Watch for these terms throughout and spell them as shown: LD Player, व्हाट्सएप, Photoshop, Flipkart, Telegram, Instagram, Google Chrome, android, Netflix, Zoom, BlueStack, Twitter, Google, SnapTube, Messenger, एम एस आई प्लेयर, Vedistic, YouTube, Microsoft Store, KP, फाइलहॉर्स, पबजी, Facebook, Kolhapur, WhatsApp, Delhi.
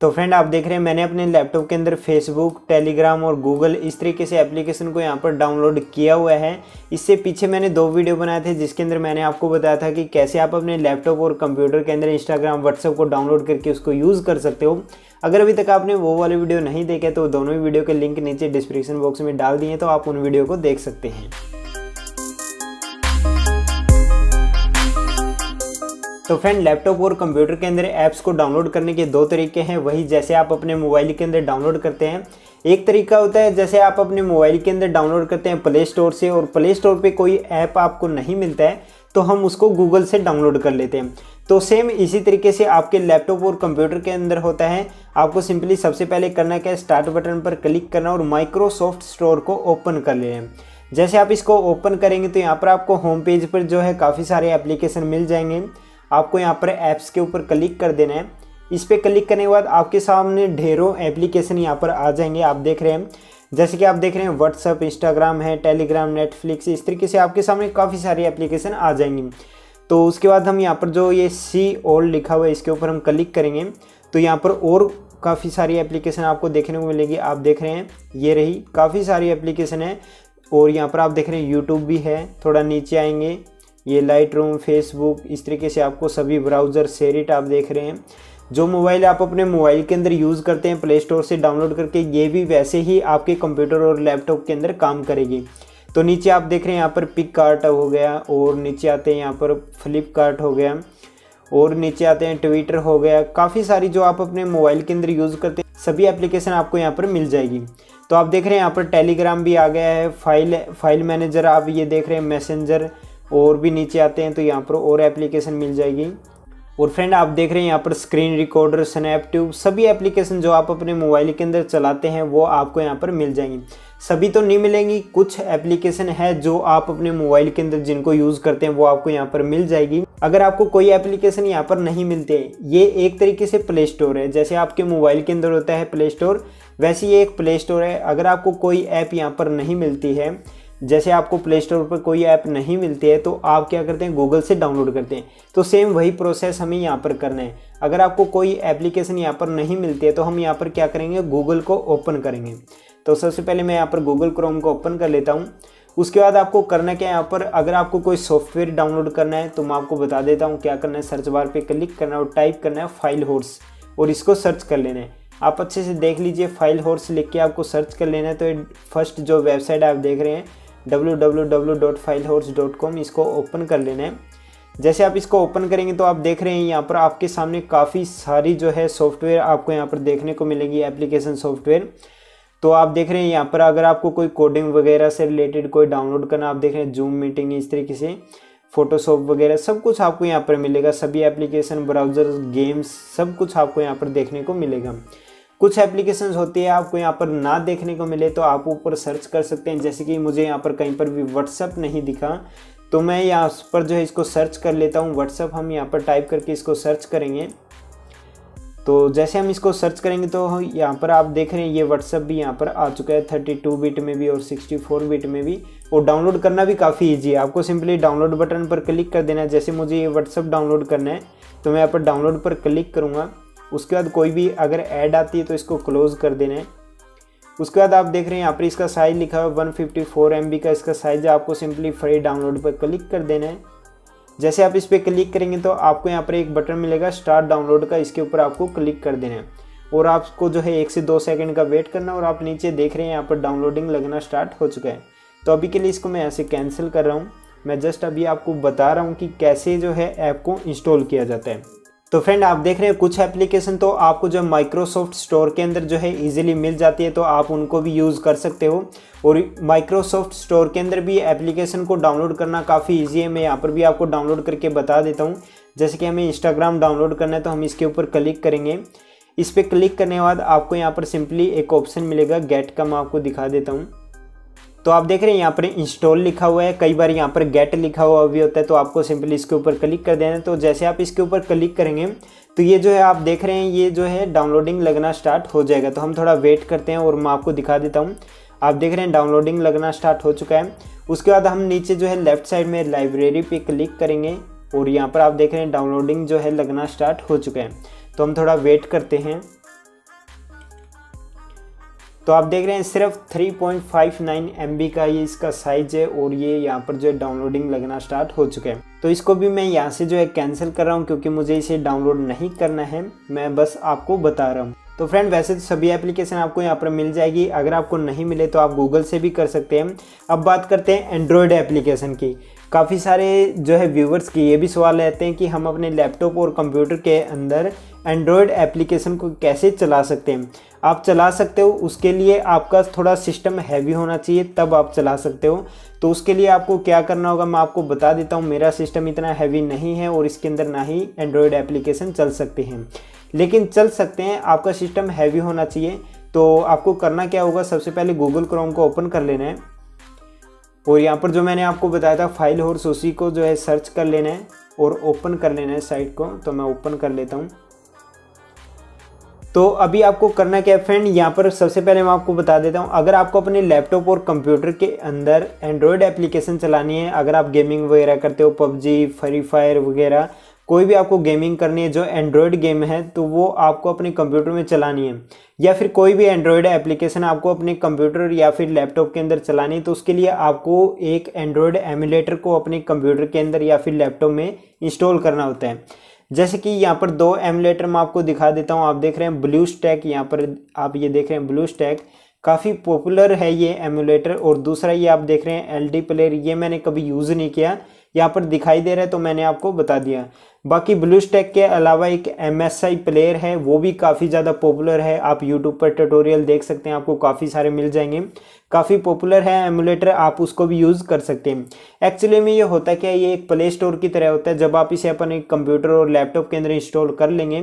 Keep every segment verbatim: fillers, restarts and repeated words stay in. तो फ्रेंड आप देख रहे हैं मैंने अपने लैपटॉप के अंदर फेसबुक, टेलीग्राम और गूगल इस तरीके से एप्लीकेशन को यहाँ पर डाउनलोड किया हुआ है। इससे पीछे मैंने दो वीडियो बनाए थे जिसके अंदर मैंने आपको बताया था कि कैसे आप अपने लैपटॉप और कंप्यूटर के अंदर इंस्टाग्राम, व्हाट्सएप को डाउनलोड करके उसको यूज़ कर सकते हो। अगर अभी तक आपने वो वाले वीडियो नहीं देखे तो दोनों ही वीडियो के लिंक नीचे डिस्क्रिप्शन बॉक्स में डाल दिए, तो आप उन वीडियो को देख सकते हैं। तो फ्रेंड लैपटॉप और कंप्यूटर के अंदर ऐप्स को डाउनलोड करने के दो तरीके हैं, वही जैसे आप अपने मोबाइल के अंदर डाउनलोड करते हैं। एक तरीका होता है जैसे आप अपने मोबाइल के अंदर डाउनलोड करते हैं प्ले स्टोर से, और प्ले स्टोर पे कोई ऐप आपको नहीं मिलता है तो हम उसको गूगल से डाउनलोड कर लेते हैं। तो सेम इसी तरीके से आपके लैपटॉप और कंप्यूटर के अंदर होता है। आपको सिंपली सबसे पहले करना क्या है, स्टार्ट बटन पर क्लिक करना और माइक्रोसॉफ्ट स्टोर को ओपन कर लेना। जैसे आप इसको ओपन करेंगे तो यहाँ पर आपको होम पेज पर जो है काफ़ी सारे एप्लीकेशन मिल जाएंगे। आपको यहाँ पर ऐप्स के ऊपर क्लिक कर देना है। इस पर क्लिक करने के बाद आपके सामने ढेरों एप्लीकेशन यहाँ पर आ जाएंगे। आप देख रहे हैं जैसे कि आप देख रहे हैं व्हाट्सअप, इंस्टाग्राम है, टेलीग्राम, नेटफ्लिक्स, इस तरीके से आपके सामने काफ़ी सारी एप्लीकेशन आ जाएंगी। तो उसके बाद हम यहाँ पर जो ये सी ऑल लिखा हुआ है इसके ऊपर हम क्लिक करेंगे तो यहाँ पर और काफ़ी सारी एप्लीकेशन आपको देखने को मिलेगी। आप देख रहे हैं ये रही, काफ़ी सारी एप्लीकेशन है। और यहाँ पर आप देख रहे हैं यूट्यूब भी है। थोड़ा नीचे आएंगे ये लाइटरूम, फेसबुक, इस तरीके से आपको सभी ब्राउज़र, शेरिट आप देख रहे हैं। जो मोबाइल आप अपने मोबाइल के अंदर यूज़ करते हैं प्ले स्टोर से डाउनलोड करके, ये भी वैसे ही आपके कंप्यूटर और लैपटॉप के अंदर काम करेगी। तो नीचे आप देख रहे हैं यहाँ पर फ्लिपकार्ट हो गया, और नीचे आते हैं यहाँ पर फ्लिपकार्ट हो गया, और नीचे आते हैं ट्विटर हो गया। काफ़ी सारी जो आप अपने मोबाइल के अंदर यूज़ करते हैं सभी एप्लीकेशन आपको यहाँ पर मिल जाएगी। तो आप देख रहे हैं यहाँ पर टेलीग्राम भी आ गया है, फाइल फाइल मैनेजर आप ये देख रहे हैं, मैसेंजर, और भी नीचे आते हैं तो यहाँ पर और एप्लीकेशन मिल जाएगी। और फ्रेंड आप देख रहे हैं यहाँ पर स्क्रीन रिकॉर्डर, स्नैपट्यूब, सभी एप्लीकेशन जो आप अपने मोबाइल के अंदर चलाते हैं वो आपको यहाँ पर मिल जाएंगी। सभी तो नहीं मिलेंगी, कुछ एप्लीकेशन है जो आप अपने मोबाइल के अंदर जिनको यूज़ करते हैं वो आपको यहाँ पर मिल जाएगी। अगर आपको कोई एप्लीकेशन यहाँ पर नहीं मिलते, ये एक तरीके से प्ले स्टोर है। जैसे आपके मोबाइल के अंदर होता है प्ले स्टोर, वैसे ये एक प्ले स्टोर है। अगर आपको कोई ऐप यहाँ पर नहीं मिलती है, जैसे आपको प्ले स्टोर पर कोई ऐप नहीं मिलती है तो आप क्या करते हैं, गूगल से डाउनलोड करते हैं। तो सेम वही प्रोसेस हमें यहाँ पर करना है। अगर आपको कोई एप्लीकेशन यहाँ पर नहीं मिलती है तो हम यहाँ पर क्या करेंगे, गूगल को ओपन करेंगे। तो सबसे पहले मैं यहाँ पर गूगल क्रोम को ओपन कर लेता हूँ। उसके बाद आपको करना क्या है, यहाँ पर अगर आपको कोई सॉफ्टवेयर डाउनलोड करना है तो मैं आपको बता देता हूँ क्या करना है। सर्च बार पर क्लिक करना और टाइप करना है फाइलहॉर्स, और इसको सर्च कर लेना है। आप अच्छे से देख लीजिए, फाइलहॉर्स लिख के आपको सर्च कर लेना है। तो फर्स्ट जो वेबसाइट आप देख रहे हैं W W W dot फाइलहॉर्स dot com, इसको ओपन कर लेना है। जैसे आप इसको ओपन करेंगे तो आप देख रहे हैं यहाँ पर आपके सामने काफ़ी सारी जो है सॉफ्टवेयर आपको यहाँ पर देखने को मिलेगी, एप्लीकेशन सॉफ्टवेयर। तो आप देख रहे हैं यहाँ पर अगर आपको कोई कोडिंग वगैरह से रिलेटेड कोई डाउनलोड करना, आप देख रहे हैं जूम मीटिंग, इस तरीके से फोटोशॉप वगैरह सब कुछ आपको यहाँ पर मिलेगा। सभी एप्लीकेशन, ब्राउज़र, गेम्स, सब कुछ आपको यहाँ पर देखने को मिलेगा। कुछ एप्लीकेशंस होती है आपको यहाँ पर ना देखने को मिले तो आप ऊपर सर्च कर सकते हैं। जैसे कि मुझे यहाँ पर कहीं पर भी व्हाट्सअप नहीं दिखा तो मैं यहाँ पर जो है इसको सर्च कर लेता हूँ। व्हाट्सअप हम यहाँ पर टाइप करके इसको सर्च करेंगे। तो जैसे हम इसको सर्च करेंगे तो यहाँ पर आप देख रहे हैं ये व्हाट्सअप भी यहाँ पर आ चुका है, थर्टी टू बिट में भी और सिक्सटी फोर बिट में भी। और डाउनलोड करना भी काफ़ी ईजी है। आपको सिंपली डाउनलोड बटन पर क्लिक कर देना है। जैसे मुझे ये व्हाट्सअप डाउनलोड करना है तो मैं यहाँ पर डाउनलोड पर क्लिक करूँगा। उसके बाद कोई भी अगर ऐड आती है तो इसको क्लोज़ कर देना है। उसके बाद आप देख रहे हैं यहाँ पर इसका साइज़ लिखा हुआ है one fifty four M B का इसका साइज़ है। आपको सिंपली फ्री डाउनलोड पर क्लिक कर देना है। जैसे आप इस पर क्लिक करेंगे तो आपको यहाँ पर एक बटन मिलेगा स्टार्ट डाउनलोड का, इसके ऊपर आपको क्लिक कर देना है। और आपको जो है एक से दो सेकंड का वेट करना। और आप नीचे देख रहे हैं यहाँ पर डाउनलोडिंग लगना स्टार्ट हो चुका है। तो अभी के लिए इसको मैं ऐसे कैंसिल कर रहा हूँ। मैं जस्ट अभी आपको बता रहा हूँ कि कैसे जो है ऐप को इंस्टॉल किया जाता है। तो फ्रेंड आप देख रहे हैं कुछ एप्लीकेशन तो आपको जो माइक्रोसॉफ्ट स्टोर के अंदर जो है इजीली मिल जाती है, तो आप उनको भी यूज़ कर सकते हो। और माइक्रोसॉफ्ट स्टोर के अंदर भी एप्लीकेशन को डाउनलोड करना काफ़ी इजी है। मैं यहाँ पर भी आपको डाउनलोड करके बता देता हूँ। जैसे कि हमें इंस्टाग्राम डाउनलोड करना है तो हम इसके ऊपर क्लिक करेंगे। इस पर क्लिक करने के बाद आपको यहाँ पर सिंपली एक ऑप्शन मिलेगा गेट का, मैं आपको दिखा देता हूँ। तो आप देख रहे हैं यहाँ पर इंस्टॉल लिखा हुआ है, कई बार यहाँ पर गेट लिखा हुआ भी होता है। तो आपको सिंपली इसके ऊपर क्लिक कर देना है। तो जैसे आप इसके ऊपर क्लिक करेंगे तो ये जो है आप देख रहे हैं ये जो है डाउनलोडिंग लगना स्टार्ट हो जाएगा। तो हम थोड़ा वेट करते हैं और मैं आपको दिखा देता हूँ। आप देख रहे हैं डाउनलोडिंग लगना स्टार्ट हो चुका है। उसके बाद हम नीचे जो है लेफ्ट साइड में लाइब्रेरी पर क्लिक करेंगे और यहाँ पर आप देख रहे हैं डाउनलोडिंग जो है लगना स्टार्ट हो चुका है। तो हम थोड़ा वेट करते हैं। तो आप देख रहे हैं सिर्फ three point five nine M B का ये इसका साइज है और ये यहाँ पर जो है डाउनलोडिंग लगना स्टार्ट हो चुका है। तो इसको भी मैं यहाँ से जो है कैंसिल कर रहा हूँ क्योंकि मुझे इसे डाउनलोड नहीं करना है, मैं बस आपको बता रहा हूँ। तो फ्रेंड वैसे तो सभी एप्लीकेशन आपको यहाँ पर मिल जाएगी, अगर आपको नहीं मिले तो आप गूगल से भी कर सकते हैं। अब बात करते हैं एंड्रॉयड एप्लीकेशन की। काफ़ी सारे जो है व्यूवर्स की ये भी सवाल रहते हैं कि हम अपने लैपटॉप और कंप्यूटर के अंदर एंड्रॉयड एप्लीकेशन को कैसे चला सकते हैं। आप चला सकते हो, उसके लिए आपका थोड़ा सिस्टम हैवी होना चाहिए तब आप चला सकते हो। तो उसके लिए आपको क्या करना होगा मैं आपको बता देता हूँ। मेरा सिस्टम इतना हैवी नहीं है और इसके अंदर ना ही एंड्रॉयड एप्लीकेशन चल सकते हैं, लेकिन चल सकते हैं। आपका सिस्टम हैवी होना चाहिए। तो आपको करना क्या होगा, सबसे पहले गूगल क्रोम को ओपन कर लेना है और यहाँ पर जो मैंने आपको बताया था फाइल हॉर्स उसी को जो है सर्च कर लेना है और ओपन कर लेना है साइट को। तो मैं ओपन कर लेता हूँ। तो अभी आपको करना क्या है फ्रेंड, यहाँ पर सबसे पहले मैं आपको बता देता हूँ, अगर आपको अपने लैपटॉप और कंप्यूटर के अंदर एंड्रॉयड एप्लीकेशन चलानी है, अगर आप गेमिंग वगैरह करते हो, पबजी, फ्री फायर वगैरह कोई भी आपको गेमिंग करनी है जो एंड्रॉयड गेम है, तो वो आपको अपने कंप्यूटर में चलानी है, या फिर कोई भी एंड्रॉयड एप्लीकेशन आपको अपने कंप्यूटर या फिर लैपटॉप के अंदर चलानी है, तो उसके लिए आपको एक एंड्रॉयड एमुलेटर को अपने कंप्यूटर के अंदर या फिर लैपटॉप में इंस्टॉल करना होता है। जैसे कि यहाँ पर दो एमुलेटर मैं आपको दिखा देता हूँ। आप देख रहे हैं ब्लू स्टैक, यहाँ पर आप ये देख रहे हैं ब्लू स्टैक, काफ़ी पॉपुलर है ये एमुलेटर। और दूसरा ये आप देख रहे हैं एल डी प्लेयर, ये मैंने कभी यूज़ नहीं किया, यहाँ पर दिखाई दे रहा है तो मैंने आपको बता दिया। बाकी ब्लूस्टैक के अलावा एक एम एस आई प्लेयर है, वो भी काफ़ी ज़्यादा पॉपुलर है। आप यूट्यूब पर ट्यूटोरियल देख सकते हैं, आपको काफ़ी सारे मिल जाएंगे। काफ़ी पॉपुलर है एमुलेटर, आप उसको भी यूज़ कर सकते हैं। एक्चुअली में ये होता क्या है, ये एक प्ले स्टोर की तरह होता है। जब आप इसे अपने कंप्यूटर और लैपटॉप के अंदर इंस्टॉल कर लेंगे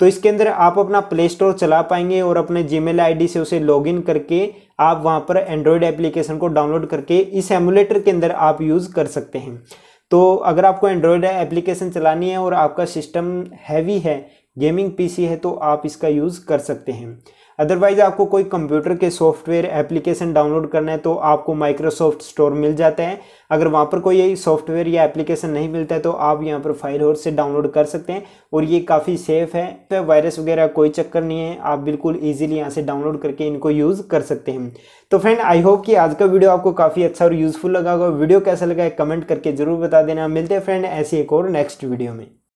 तो इसके अंदर आप अपना प्ले स्टोर चला पाएंगे और अपने जीमेल आईडी से उसे लॉगिन करके आप वहां पर एंड्रॉयड एप्लीकेशन को डाउनलोड करके इस एमुलेटर के अंदर आप यूज़ कर सकते हैं। तो अगर आपको एंड्रॉयड एप्लीकेशन चलानी है और आपका सिस्टम हैवी है, गेमिंग पीसी है, तो आप इसका यूज़ कर सकते हैं। अदरवाइज आपको कोई कंप्यूटर के सॉफ्टवेयर एप्लीकेशन डाउनलोड करना है तो आपको माइक्रोसॉफ्ट स्टोर मिल जाता है। अगर वहाँ पर कोई सॉफ्टवेयर या एप्लीकेशन नहीं मिलता है तो आप यहाँ पर फाइलहॉर्स से डाउनलोड कर सकते हैं और ये काफ़ी सेफ़ है, तो वायरस वगैरह कोई चक्कर नहीं है। आप बिल्कुल ईजिली यहाँ से डाउनलोड करके इनको यूज़ कर सकते हैं। तो फ्रेंड आई होप कि आज का वीडियो आपको काफ़ी अच्छा और यूज़फुल लगा होगा। वीडियो कैसा लगा है कमेंट करके ज़रूर बता देना। मिलते हैं फ्रेंड ऐसी एक और नेक्स्ट वीडियो में।